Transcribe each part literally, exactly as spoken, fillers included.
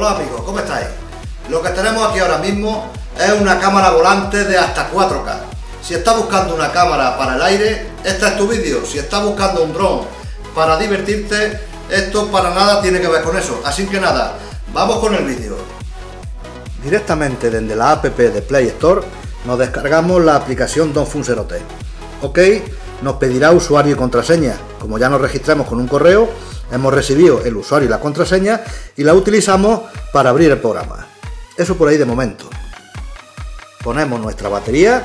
Hola amigos, ¿cómo estáis? Lo que tenemos aquí ahora mismo es una cámara volante de hasta cuatro K. Si estás buscando una cámara para el aire, este es tu vídeo. Si estás buscando un dron para divertirte, esto para nada tiene que ver con eso. Así que nada, vamos con el vídeo. Directamente desde la app de Play Store nos descargamos la aplicación DonFunZeroT. Ok, nos pedirá usuario y contraseña. Como ya nos registramos con un correo, hemos recibido el usuario y la contraseña y la utilizamos para abrir el programa. Eso por ahí de momento. Ponemos nuestra batería.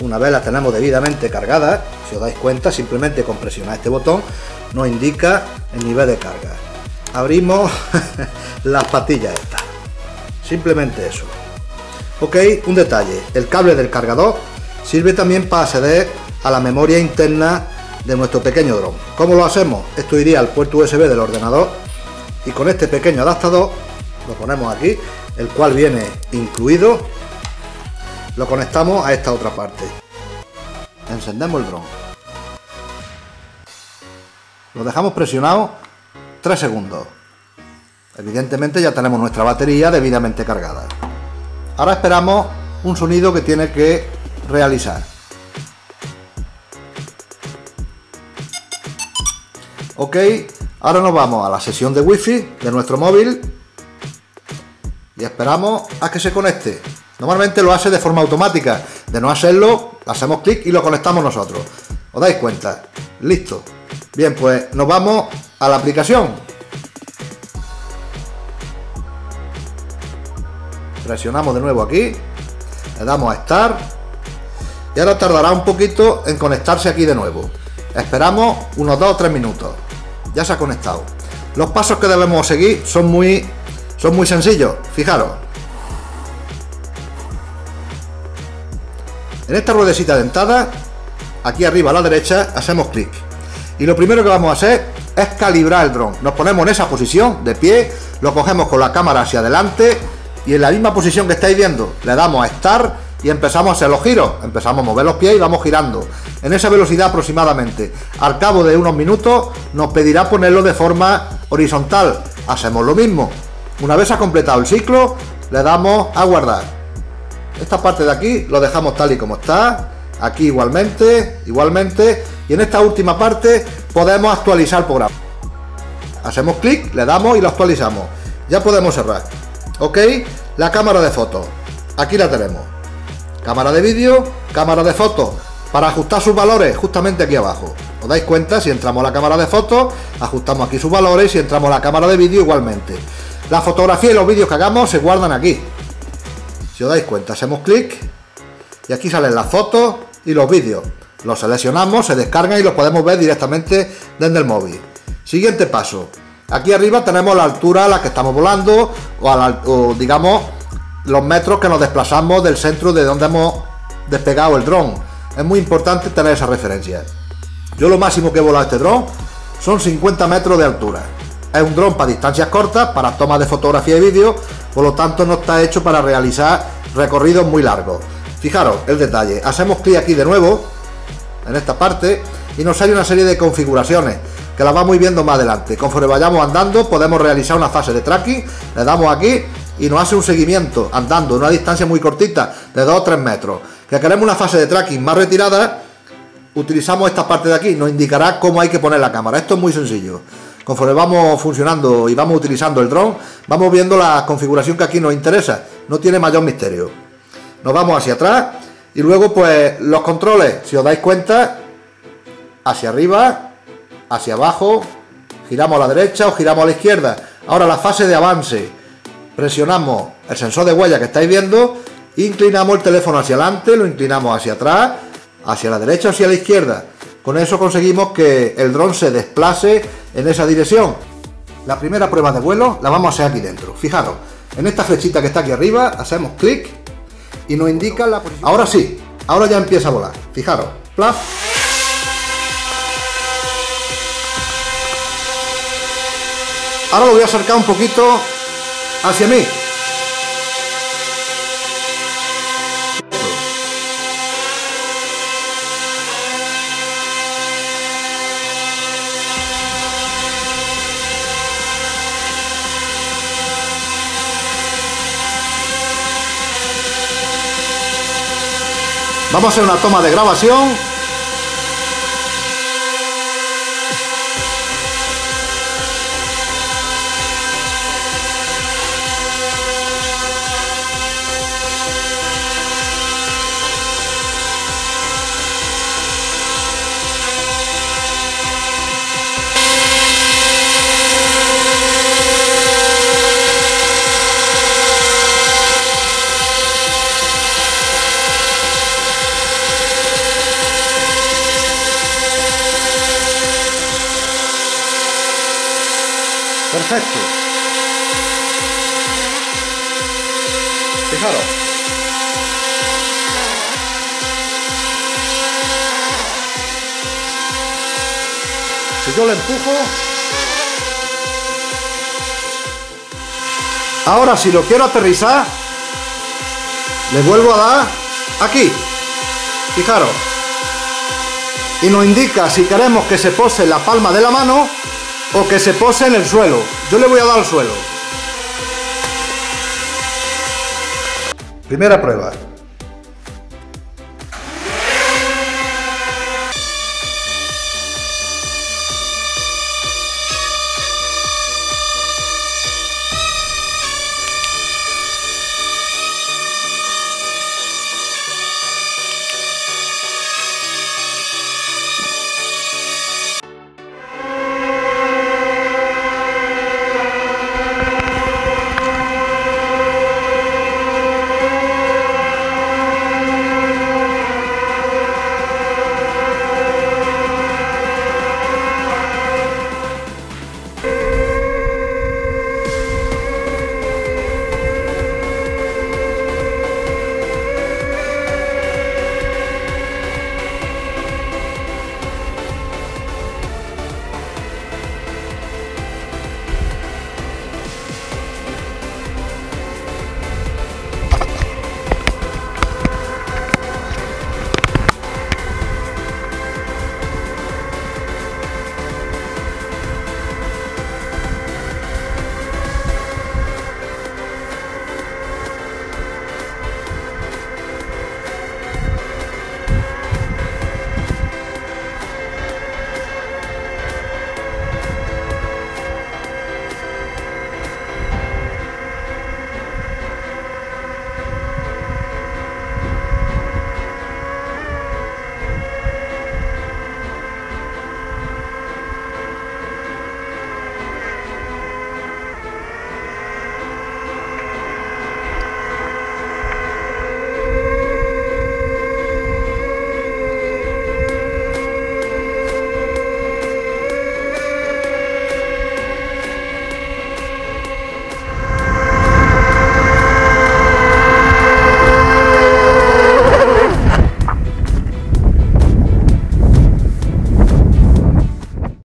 Una vez la tenemos debidamente cargada, si os dais cuenta, simplemente con presionar este botón nos indica el nivel de carga. Abrimos las patillas estas. Simplemente eso. Ok, un detalle. El cable del cargador sirve también para acceder a la memoria interna de nuestro pequeño dron. ¿Cómo lo hacemos? Esto iría al puerto U S B del ordenador y con este pequeño adaptador lo ponemos aquí, el cual viene incluido, lo conectamos a esta otra parte, encendemos el dron, lo dejamos presionado tres segundos, evidentemente ya tenemos nuestra batería debidamente cargada. Ahora esperamos un sonido que tiene que realizar. Ok, ahora nos vamos a la sesión de wifi de nuestro móvil y esperamos a que se conecte. Normalmente lo hace de forma automática, de no hacerlo, hacemos clic y lo conectamos nosotros. ¿Os dais cuenta? Listo. Bien, pues nos vamos a la aplicación. Presionamos de nuevo aquí, le damos a estar y ahora tardará un poquito en conectarse aquí de nuevo. Esperamos unos dos o tres minutos. Ya se ha conectado. Los pasos que debemos seguir son muy, son muy sencillos. Fijaros. En esta ruedecita dentada, aquí arriba a la derecha, hacemos clic. Y lo primero que vamos a hacer es calibrar el dron. Nos ponemos en esa posición de pie, lo cogemos con la cámara hacia adelante y en la misma posición que estáis viendo le damos a estar y empezamos a hacer los giros, empezamos a mover los pies y vamos girando en esa velocidad aproximadamente. Al cabo de unos minutos nos pedirá ponerlo de forma horizontal, hacemos lo mismo. Una vez ha completado el ciclo le damos a guardar. Esta parte de aquí lo dejamos tal y como está, aquí igualmente, igualmente, y en esta última parte podemos actualizar el programa. Hacemos clic, le damos y lo actualizamos. Ya podemos cerrar. Ok, la cámara de fotos, aquí la tenemos. Cámara de vídeo, cámara de fotos, para ajustar sus valores, justamente aquí abajo. ¿Os dais cuenta? Si entramos a la cámara de fotos, ajustamos aquí sus valores, y si entramos a la cámara de vídeo, igualmente. La fotografía y los vídeos que hagamos se guardan aquí. Si os dais cuenta, hacemos clic, y aquí salen las fotos y los vídeos. Los seleccionamos, se descargan y los podemos ver directamente desde el móvil. Siguiente paso. Aquí arriba tenemos la altura a la que estamos volando, o, a la, o digamos, los metros que nos desplazamos del centro de donde hemos despegado el dron. Es muy importante tener esa referencia. Yo lo máximo que he volado este dron son cincuenta metros de altura. Es un dron para distancias cortas, para tomas de fotografía y vídeo, por lo tanto no está hecho para realizar recorridos muy largos. Fijaros el detalle, hacemos clic aquí de nuevo, en esta parte, y nos sale una serie de configuraciones, que las vamos viendo más adelante. Conforme vayamos andando podemos realizar una fase de tracking, le damos aquí, y nos hace un seguimiento andando a una distancia muy cortita de dos o tres metros. Que queremos una fase de tracking más retirada, utilizamos esta parte de aquí, nos indicará cómo hay que poner la cámara. Esto es muy sencillo. Conforme vamos funcionando y vamos utilizando el dron, vamos viendo la configuración que aquí nos interesa, no tiene mayor misterio. Nos vamos hacia atrás y luego pues los controles, si os dais cuenta, hacia arriba, hacia abajo, giramos a la derecha o giramos a la izquierda. Ahora la fase de avance, presionamos el sensor de huella que estáis viendo, inclinamos el teléfono hacia adelante, lo inclinamos hacia atrás, hacia la derecha o hacia la izquierda. Con eso conseguimos que el dron se desplace en esa dirección. La primera prueba de vuelo la vamos a hacer aquí dentro. Fijaros, en esta flechita que está aquí arriba, hacemos clic y nos indica la posición. Ahora sí, ahora ya empieza a volar. Fijaros, plaf. Ahora lo voy a acercar un poquito hacia mí. Vamos a hacer una toma de grabación. Perfecto. Fijaros. Si yo le empujo. Ahora, si lo quiero aterrizar, le vuelvo a dar aquí. Fijaros. Y nos indica si queremos que se pose en la palma de la mano o que se pose en el suelo. Yo le voy a dar al suelo. Primera prueba.